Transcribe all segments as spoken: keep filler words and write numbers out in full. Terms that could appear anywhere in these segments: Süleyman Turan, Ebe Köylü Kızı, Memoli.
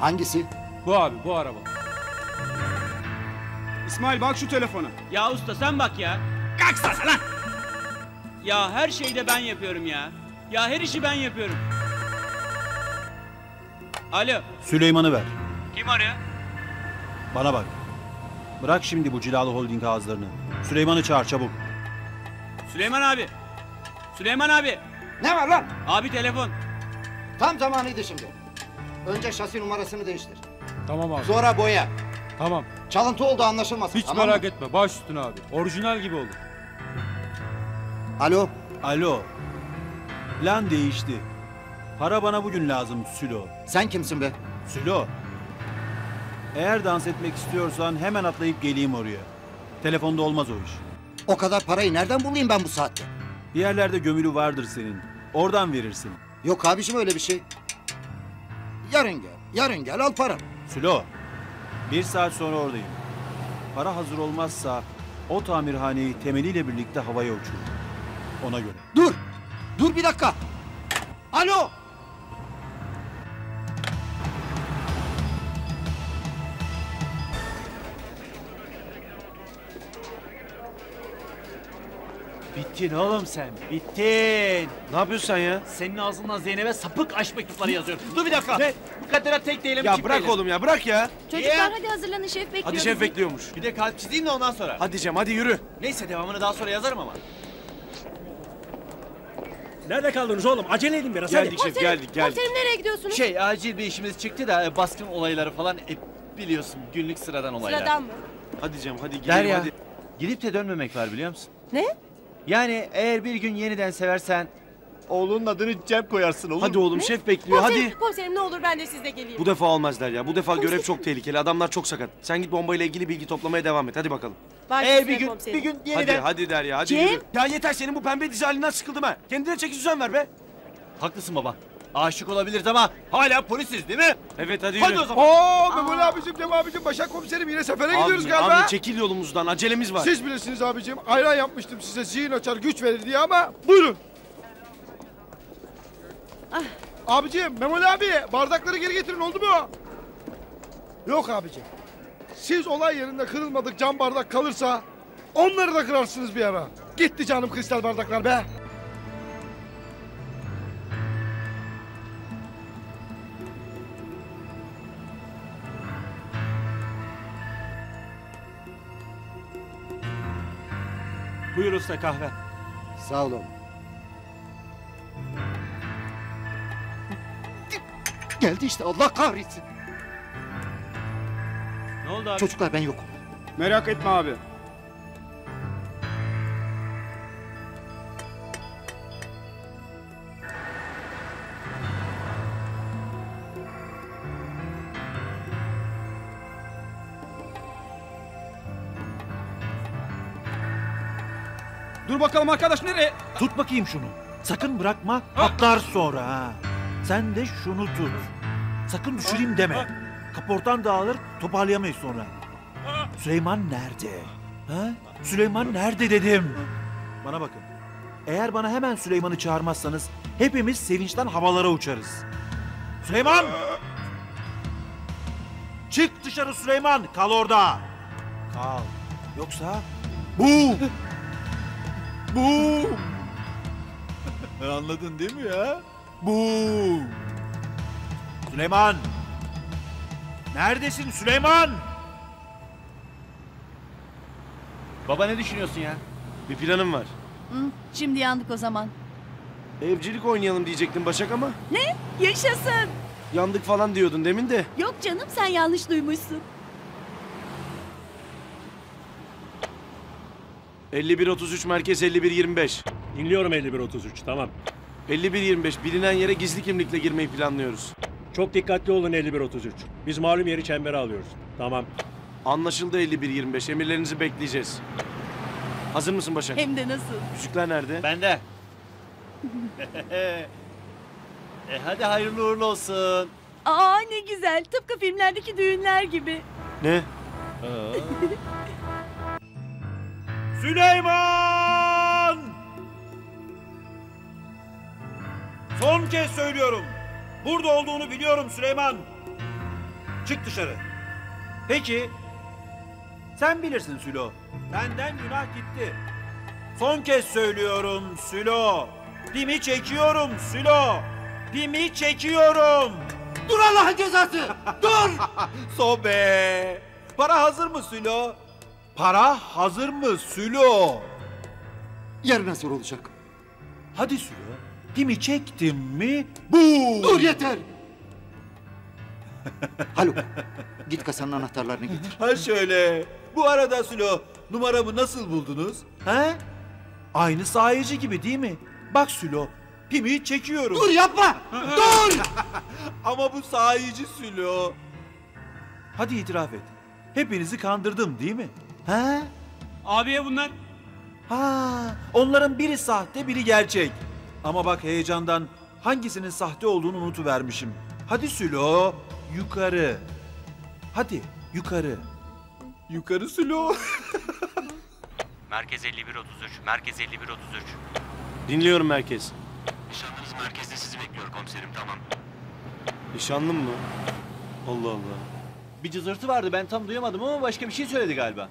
Hangisi? Bu abi, bu araba. İsmail bak şu telefona. Ya usta sen bak ya. Kalksana lan! Ya her şeyi de ben yapıyorum ya. Ya her işi ben yapıyorum. Alo. Süleyman'ı ver. Kim arıyor? Bana bak. Bırak şimdi bu cilalı holding ağızlarını. Süleyman'ı çağır çabuk. Süleyman abi. Süleyman abi. Ne var lan? Abi telefon. Tam zamanıydı şimdi. Önce şasi numarasını değiştir. Tamam abi. Sonra boya. Tamam. Çalıntı oldu anlaşılmasın. Hiç tamam merak mı? etme. Baş üstüne abi. Orijinal gibi oldu. Alo. Alo. Plan değişti. Para bana bugün lazım Sülo. Sen kimsin be? Sülo. Eğer dans etmek istiyorsan hemen atlayıp geleyim oraya. Telefonda olmaz o iş. O kadar parayı nereden bulayım ben bu saatte? Bir yerlerde gömülü vardır senin. Oradan verirsin. Yok abiciğim öyle bir şey. Yarın gel. Yarın gel al paramı. Sülo. Bir saat sonra oradayım. Para hazır olmazsa o tamirhaneyi temeliyle birlikte havaya uçurur. Ona göre. Dur. Dur bir dakika. Alo. Bittin oğlum sen. Bittin. Ne yapıyorsun sen ya? Senin ağzından Zeynep'e sapık aşk mektupları yazıyorum. Dur bir dakika. Ne? Bu kadar tek değilim. Ya bırak beyler oğlum ya, bırak ya. Çocuklar ya, hadi hazırlanın, şef bekliyor. Hadi şef bekliyormuş. Bir de kalp çizeyim de ondan sonra. Hadi Cem hadi yürü. Neyse devamını daha sonra yazarım ama. Nerede kaldınız oğlum? Acele edin biraz. Geldik hadi şef, geldik geldik. Otelim nereye gidiyorsunuz? Şey acil bir işimiz çıktı da e, baskın olayları falan e, biliyorsun günlük sıradan olaylar. Sıradan mı? Hadi Cem hadi gidelim hadi. Gidip de dönmemek var biliyor musun? Ne? Yani eğer bir gün yeniden seversen oğlunun adını Cem koyarsın oğlum. Hadi oğlum ne? Şef bekliyor komiserim, hadi. Komiserim ne olur ben de sizle geleyim. Bu defa olmazlar ya. Bu defa komiserim, görev çok tehlikeli. Adamlar çok sakat. Sen git bombayla ilgili bilgi toplamaya devam et. Hadi bakalım. Baş eğer bir gün komiserim. bir gün yeniden. Hadi hadi der ya hadi. Cem. Yürü. Ya yeter senin bu pembe dizi halinden sıkıldım ha. Kendine çeki düzen ver be. Haklısın baba. Aşık olabiliriz ama hala polisiz değil mi? Evet hadi yürü. Hadi o zaman. Ooo Memoli abicim, Cem abicim, Başak komiserim yine sefere abi, gidiyoruz galiba. Abi çekil yolumuzdan, acelemiz var. Siz bilirsiniz abicim. Ayran yapmıştım size zihin açar güç verir diye ama buyurun. Ah. Abicim, Memoli abi bardakları geri getirin oldu mu? Yok abicim. Siz olay yerinde kırılmadık cam bardak kalırsa onları da kırarsınız bir ara. Gitti canım kristal bardaklar be. Buyur usta kahve. Sağ olun. Geldi işte Allah kahretsin. Ne oldu abi? Çocuklar ben yokum. Merak etme abi. Dur bakalım arkadaş nereye? Tut bakayım şunu. Sakın bırakma patlar sonra ha. Sen de şunu tut. Sakın düşüreyim deme. Kaportan dağılır toparlayamayız sonra. Süleyman nerede? Ha? Süleyman nerede dedim. Bana bakın. Eğer bana hemen Süleyman'ı çağırmazsanız hepimiz sevinçten havalara uçarız. Süleyman! Çık dışarı Süleyman. Kal orada. Kal. Yoksa bu... Buuuum! Anladın değil mi ya? Buuuum! Süleyman! Neredesin Süleyman? Baba ne düşünüyorsun ya? Bir planım var. Hı, şimdi yandık o zaman. Evcilik oynayalım diyecektin Başak ama. Ne? Yaşasın! Yandık falan diyordun demin de. Yok canım sen yanlış duymuşsun. elli bir otuz üç merkez elli bir yirmi beş. Dinliyorum elli bir otuz üç tamam. elli bir yirmi beş bilinen yere gizli kimlikle girmeyi planlıyoruz. Çok dikkatli olun elli bir otuz üç. Biz malum yeri çembere alıyoruz. Tamam. Anlaşıldı elli bir yirmi beş emirlerinizi bekleyeceğiz. Hazır mısın Başak? Hem de nasıl? Müzikler nerede? Bende. E hadi hayırlı uğurlu olsun. Aa ne güzel tıpkı filmlerdeki düğünler gibi. Ne? Süleyman! Son kez söylüyorum. Burada olduğunu biliyorum Süleyman. Çık dışarı. Peki. Sen bilirsin Sülo. Benden günah gitti. Son kez söylüyorum Sülo. Pimi çekiyorum Sülo. Pimi çekiyorum. Dur Allah'ın cezası. Dur. Sobe. Para hazır mı Sülo? Para hazır mı Sülo? Yarına zor olacak. Hadi Sülo. Pimi çektim mi? Bu. Dur yeter. Haluk, git kasanın anahtarlarını getir. Ha şöyle. Bu arada Sülo, numaramı nasıl buldunuz? He? Aynı sahici gibi değil mi? Bak Sülo, Pimi çekiyorum. Dur yapma! Dur! Ama bu sahici Sülo. Hadi itiraf et. Hepinizi kandırdım değil mi? He? Abiye bunlar. Ha, onların biri sahte, biri gerçek. Ama bak heyecandan hangisinin sahte olduğunu unutuvermişim. Hadi Sülo. Yukarı. Hadi yukarı. Yukarı Sülo. Merkez elli bir otuz üç. Merkez elli bir otuz üç. Dinliyorum merkez. Nişanlınız merkezde sizi bekliyor komiserim, tamam. Nişanlım mı? Allah Allah. Bir cızırtı vardı, ben tam duyamadım ama başka bir şey söyledi galiba.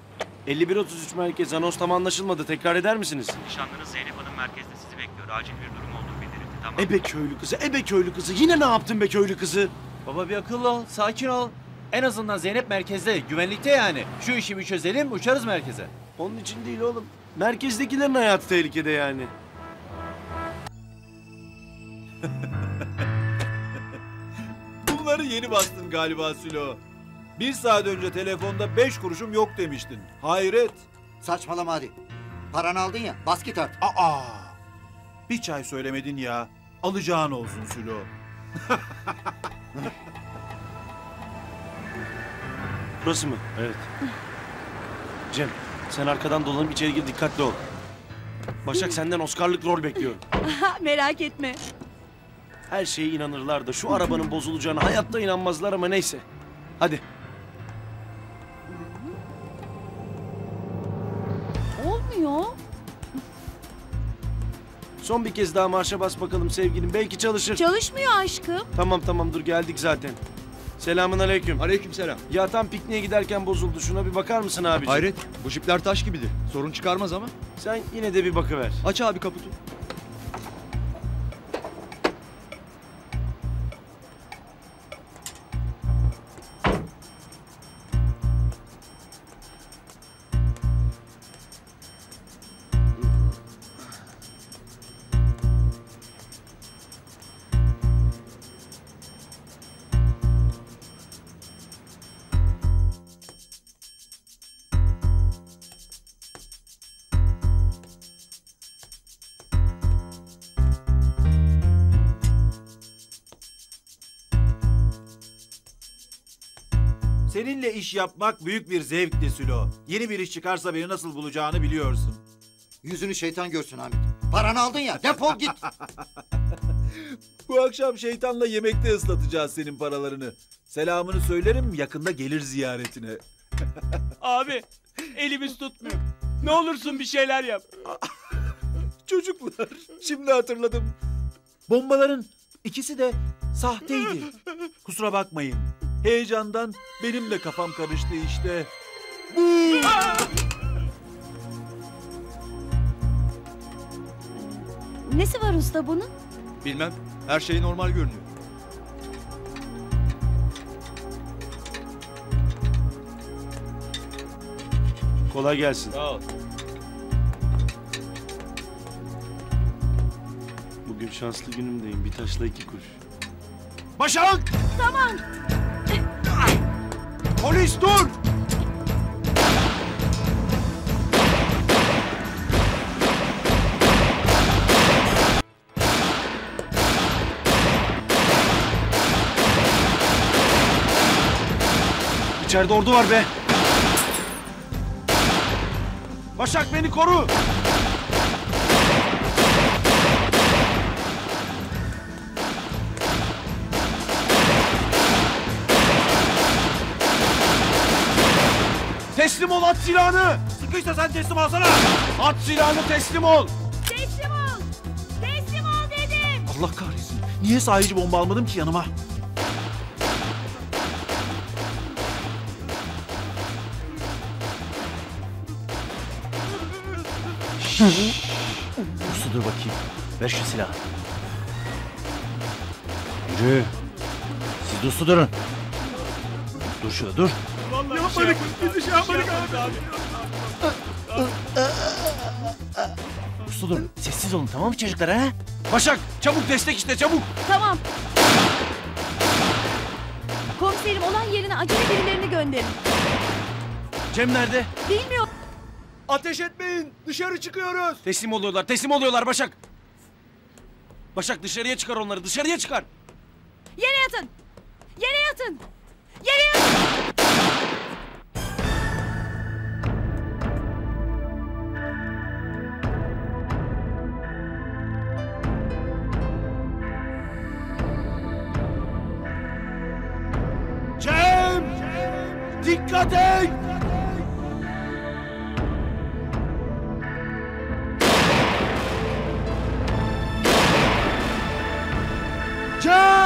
elli bir otuz üç merkez, anons tam anlaşılmadı, tekrar eder misiniz? Nişanlınız Zeynep Hanım merkezde sizi bekliyor, acil bir durum olduğu bildirildi, tamam. Ebe köylü kızı, ebe köylü kızı, yine ne yaptın be köylü kızı? Baba bir akıllı ol, sakin ol. En azından Zeynep merkezde, güvenlikte yani. Şu işi bir çözelim, uçarız merkeze. Onun için değil oğlum. Merkezdekilerin hayatı tehlikede yani. Bunları yeni bastın galiba Sülo. Bir saat önce telefonda beş kuruşum yok demiştin. Hayret. Saçmalama hadi. Paranı aldın ya, bas git artık. Aa! Bir çay söylemedin ya. Alacağın olsun Sülo. Burası mı? Evet. Cem, sen arkadan dolanıp içeri gir, dikkatli ol. Başak senden Oscar'lık rol bekliyor. Merak etme. Her şeye inanırlar da şu arabanın bozulacağına hayatta inanmazlar ama neyse. Hadi. Olmuyor. Son bir kez daha marşa bas bakalım sevgilim. Belki çalışır. Çalışmıyor aşkım. Tamam tamam dur, geldik zaten. Selamun aleyküm. Aleyküm selam. Ya tam pikniğe giderken bozuldu. Şuna bir bakar mısın abiciğim? Hayret, bu jipler taş gibidir. Sorun çıkarmaz ama. Sen yine de bir bakıver. Aç abi kaputu. Seninle iş yapmak büyük bir zevkti Sülo. Yeni bir iş çıkarsa beni nasıl bulacağını biliyorsun. Yüzünü şeytan görsün Hamit. Paranı aldın ya, defol git. Bu akşam şeytanla yemekte ıslatacağız senin paralarını. Selamını söylerim, yakında gelir ziyaretine. Abi, elimiz tutmuyor. Ne olursun bir şeyler yap. Çocuklar, şimdi hatırladım. Bombaların ikisi de sahteydi. Kusura bakmayın. Heyecandan benim de kafam karıştı işte. Bu! Nesi var usta bunun? Bilmem. Her şey normal görünüyor. Kolay gelsin. Sağ ol. Bugün şanslı günümdeyim. Bir taşla iki kuş. Başak! Tamam. Polis dur! İçeride ordu var be! Başak beni koru! Teslim ol, at silahını! Sıkıysa sen teslim alsana! At silahını, teslim ol! Teslim ol! Teslim ol dedim! Allah kahretsin! Niye sahici bomba almadım ki yanıma? Pusudur bakayım. Ver şu silahı. Yürü. Siz de uslu durun. Dur şurada dur. Vallahi yapmadık. Bizi şey yapmadık abi. Uslu durun. Sessiz olun tamam mı çocuklar ha? Başak çabuk destek işte çabuk. Tamam. Komiserim olan yerine acele birilerini gönderin. Cem nerede? Bilmiyorum. Ateş etmeyin. Dışarı çıkıyoruz. Teslim oluyorlar. Teslim oluyorlar Başak. Başak dışarıya çıkar onları. Dışarıya çıkar. Yere yatın. Yere yatın. Yere yatın. Cem! Cem! Dikkat et! Cem!